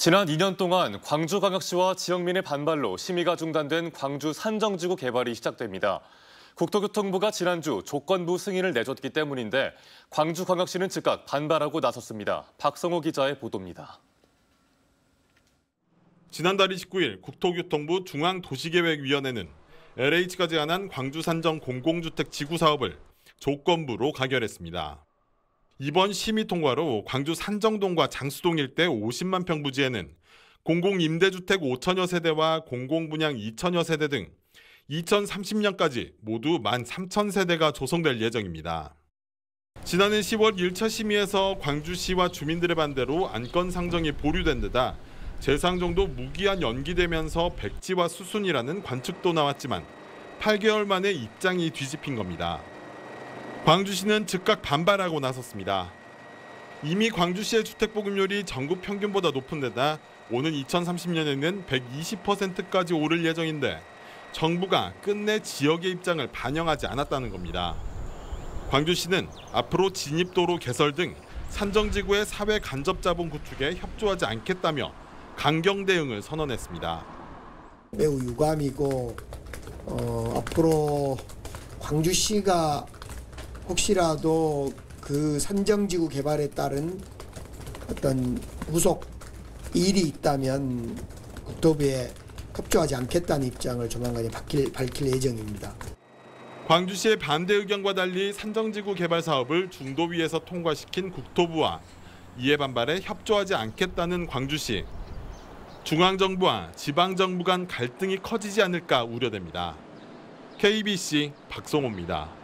지난 2년 동안 광주광역시와 지역민의 반발로 심의가 중단된 광주 산정지구 개발이 시작됩니다. 국토교통부가 지난주 조건부 승인을 내줬기 때문인데 광주광역시는 즉각 반발하고 나섰습니다. 박성호 기자의 보도입니다. 지난달 29일 국토교통부 중앙도시계획위원회는 LH가 제안한 광주 산정 공공주택 지구 사업을 조건부로 가결했습니다. 이번 심의 통과로 광주 산정동과 장수동 일대 50만 평 부지에는 공공임대주택 5천여 세대와 공공분양 2천여 세대 등 2030년까지 모두 1만 3천 세대가 조성될 예정입니다. 지난해 10월 1차 심의에서 광주시와 주민들의 반대로 안건 상정이 보류된 데다 재상정도 무기한 연기되면서 백지화 수순이라는 관측도 나왔지만 8개월 만에 입장이 뒤집힌 겁니다. 광주시는 즉각 반발하고 나섰습니다. 이미 광주시의 주택보급률이 전국 평균보다 높은 데다 오는 2030년에는 120%까지 오를 예정인데 정부가 끝내 지역의 입장을 반영하지 않았다는 겁니다. 광주시는 앞으로 진입도로 개설 등 산정지구의 사회 간접자본 구축에 협조하지 않겠다며 강경 대응을 선언했습니다. 매우 유감이고 앞으로 광주시가 혹시라도 그 산정지구 개발에 따른 어떤 후속 일이 있다면 국토부에 협조하지 않겠다는 입장을 조만간에 밝힐 예정입니다. 광주시의 반대 의견과 달리 산정지구 개발 사업을 중도위에서 통과시킨 국토부와 이에 반발해 협조하지 않겠다는 광주시. 중앙정부와 지방정부 간 갈등이 커지지 않을까 우려됩니다. KBC 박성호입니다.